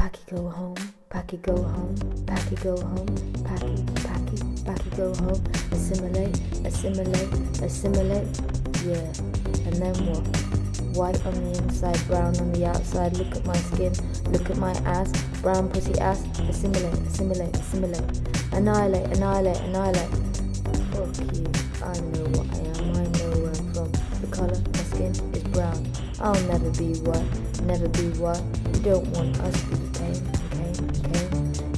Packy go home, Packy go home, Packy go home, Packy, Packy, Packy go home, assimilate, assimilate, assimilate, yeah, and then what? White on the inside, brown on the outside, look at my skin, look at my ass, brown pussy ass, assimilate, assimilate, assimilate, annihilate, annihilate, annihilate, fuck you, I know what I am, I know where I'm from, the colour of my skin is brown, I'll never be white, never be white, you don't want us to be tame,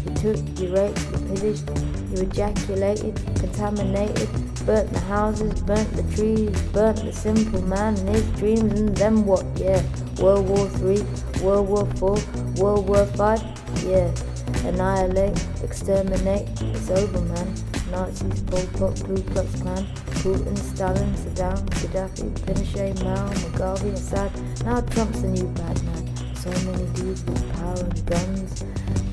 you took, you raped, you pillaged, you ejaculated, contaminated, burnt the houses, burnt the trees, burnt the simple man and his dreams, and then what? Yeah, World War III, World War IV, World War V, yeah, annihilate, exterminate, it's over man, Nazis, Pol Pot, Ku Klux Klan, Putin, Stalin, Saddam, Gaddafi, Pinochet, Mao, Mugabe, Assad, now Trump's the new bad man, so many dudes with power and guns,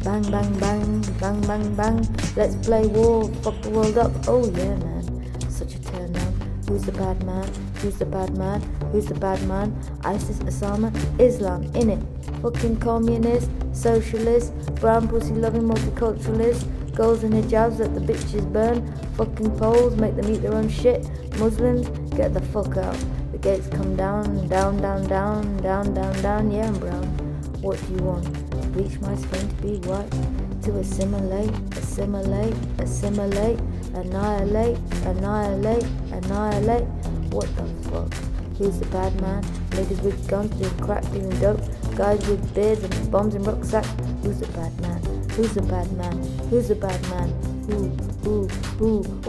bang bang bang, bang bang bang, let's play war, fuck the world up, oh yeah man. Such a turn on. Who's the bad man? Who's the bad man? Who's the bad man? ISIS, Osama, Islam, in it. Fucking communist, socialist, brown pussy loving multiculturalist, girls in hijabs, let the bitches burn, fucking Poles, make them eat their own shit, Muslims, get the fuck out. The gates come down, down, down, down, down, down, down, yeah, I'm brown. What do you want? To bleach my skin to be white? To assimilate, assimilate, assimilate. Annihilate, annihilate, annihilate, what the fuck? Who's the bad man? Ladies with guns doing crack, doing dope, guys with beards and bombs and rucksacks, who's the bad man? Who's the bad man? Who's the bad man? Who, all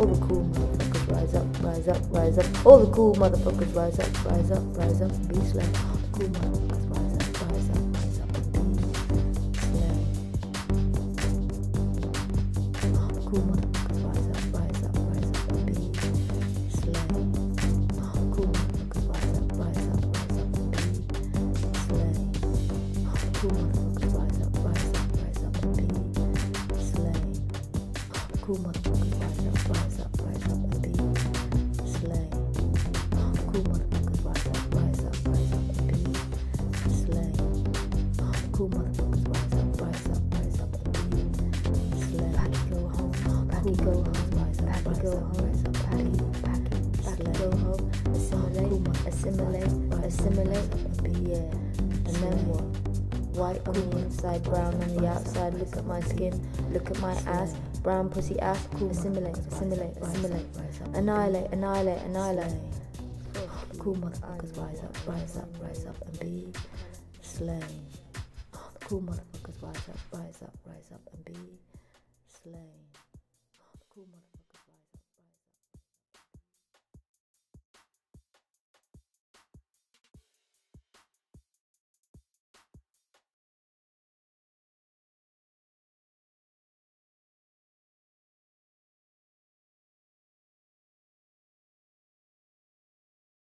the cool motherfuckers rise up, rise up, rise up, all the cool motherfuckers rise up, rise up, rise up, be slow, all the cool motherfuckers rise up, rise up. Cool motherfuckers rise up and be slain. Cool motherfuckers rise up, and be slain. Cool motherfuckers rise up and be slain. Cool motherfuckers rise up and be slain. Packy go home, Packy go home, Packy go home, Packy go home. Assimilate, assimilate, assimilate, yeah. And then what? White on the inside, brown on the outside, look at my skin, look at my ass, brown pussy ass, cool, assimilate, assimilate, assimilate, annihilate, annihilate, annihilate, cool motherfuckers rise up, rise up, rise up and be slain, cool motherfuckers rise up, rise up, rise up and be slain, cool motherfuckers.